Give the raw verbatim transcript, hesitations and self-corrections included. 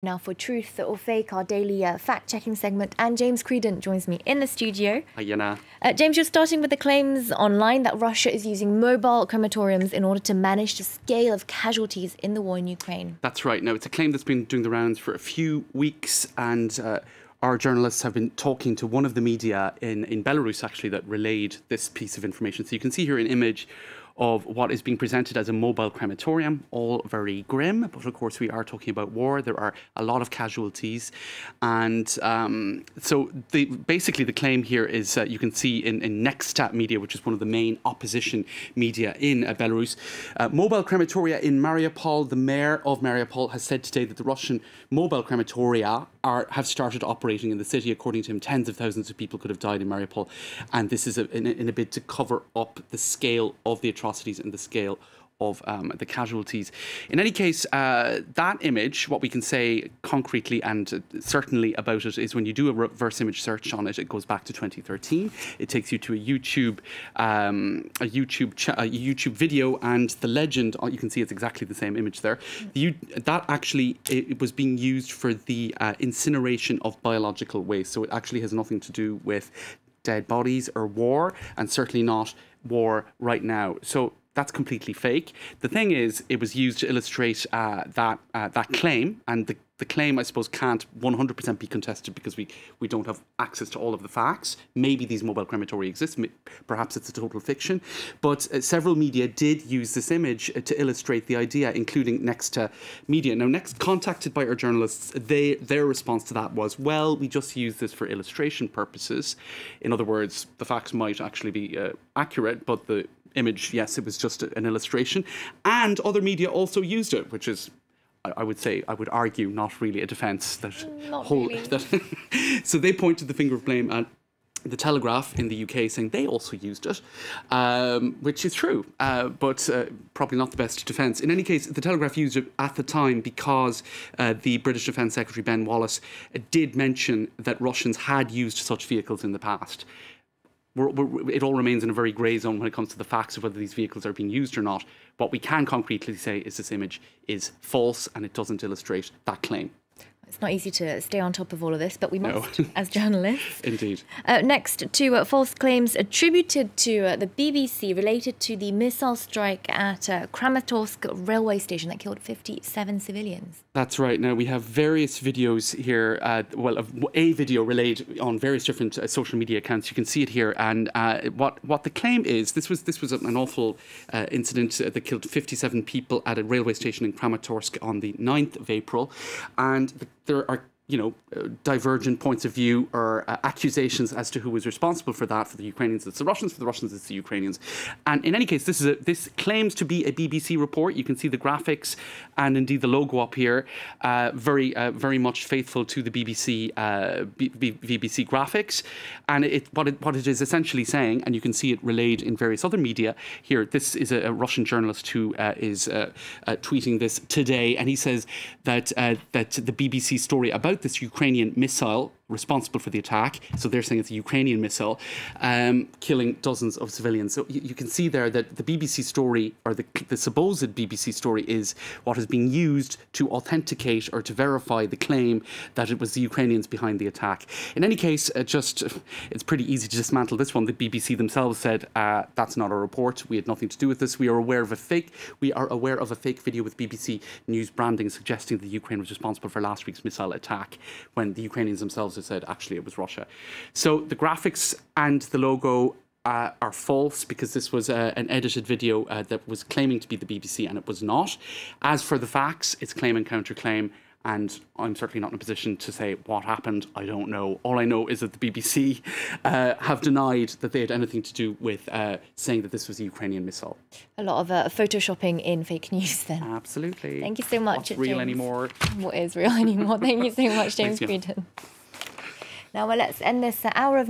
Now for Truth or Fake, our daily uh, fact-checking segment, and James Creedent joins me in the studio. Hi, Yana. Uh, James, you're starting with the claims online that Russia is using mobile crematoriums in order to manage the scale of casualties in the war in Ukraine. That's right. Now, it's a claim that's been doing the rounds for a few weeks, and uh, our journalists have been talking to one of the media in, in Belarus, actually, that relayed this piece of information. So you can see here an image of what is being presented as a mobile crematorium, all very grim, but of course we are talking about war. There are a lot of casualties. And um, so the, basically the claim here is, uh, you can see in, in Nextat Media, which is one of the main opposition media in uh, Belarus, uh, mobile crematoria in Mariupol. The mayor of Mariupol has said today that the Russian mobile crematoria are, have started operating in the city. According to him, tens of thousands of people could have died in Mariupol. And this is a, in, in a bid to cover up the scale of the atrocities and the scale of um, the casualties. In any case, uh, that image, what we can say concretely and certainly about it is when you do a reverse image search on it, it goes back to twenty thirteen. It takes you to a YouTube, um, a YouTube, ch a YouTube video, and the legend. You can see it's exactly the same image there. You, that actually it, it was being used for the uh, incineration of biological waste. So it actually has nothing to do with dead bodies or war, and certainly not war right now. So that's completely fake. The thing is, it was used to illustrate uh, that uh, that claim, and the, the claim, I suppose, can't one hundred percent be contested because we, we don't have access to all of the facts. Maybe these mobile crematoria exist, perhaps it's a total fiction, but uh, several media did use this image uh, to illustrate the idea, including Nextat Media. Now, Next, contacted by our journalists, they their response to that was, well, we just use this for illustration purposes. In other words, the facts might actually be uh, accurate, but the image, yes, it was just an illustration. And other media also used it, which is, I would say, I would argue, not really a defence. That whole, really. That so they pointed the finger of blame at The Telegraph in the U K, saying they also used it, um, which is true, uh, but uh, probably not the best defence. In any case, The Telegraph used it at the time because uh, the British Defence Secretary, Ben Wallace, uh, did mention that Russians had used such vehicles in the past. We're, we're, it all remains in a very grey zone when it comes to the facts of whether these vehicles are being used or not. What we can concretely say is this image is false and it doesn't illustrate that claim. It's not easy to stay on top of all of this, but we must, no. as journalists. Indeed. Uh, next, to uh, false claims attributed to uh, the B B C related to the missile strike at uh, Kramatorsk railway station that killed fifty-seven civilians. That's right. Now, we have various videos here, uh, well, a video relayed on various different uh, social media accounts. You can see it here. And uh, what, what the claim is, this was, this was an awful uh, incident that killed fifty-seven people at a railway station in Kramatorsk on the ninth of April. And the there are, you know, uh, divergent points of view or uh, accusations as to who was responsible for that. For the Ukrainians, it's the Russians. For the Russians, it's the Ukrainians. And in any case, this is a, this claims to be a B B C report. You can see the graphics and indeed the logo up here, uh, very, uh, very much faithful to the B B C uh, B B C graphics. And it, what it what it is essentially saying, and you can see it relayed in various other media here. This is a, a Russian journalist who uh, is uh, uh, tweeting this today, and he says that uh, that the B B C story about this Ukrainian missile responsible for the attack, so they're saying it's a Ukrainian missile, um, killing dozens of civilians. So you, you can see there that the B B C story, or the, the supposed B B C story, is what is being used to authenticate or to verify the claim that it was the Ukrainians behind the attack. In any case, uh, just it's pretty easy to dismantle this one. The B B C themselves said, uh, that's not a report, we had nothing to do with this, we are aware of a fake, we are aware of a fake video with B B C News branding suggesting that Ukraine was responsible for last week's missile attack, when the Ukrainians themselves said actually it was Russia. So the graphics and the logo uh, are false because this was uh, an edited video uh, that was claiming to be the B B C and it was not. As for the facts, it's claim and counterclaim, and I'm certainly not in a position to say what happened. I don't know. All I know is that the B B C uh, have denied that they had anything to do with uh, saying that this was a Ukrainian missile. A lot of uh, photoshopping in fake news then. Absolutely. Thank you so much, What's James. real anymore? What is real anymore? Thank you so much, James Creedent. Now, well, let's end this hour of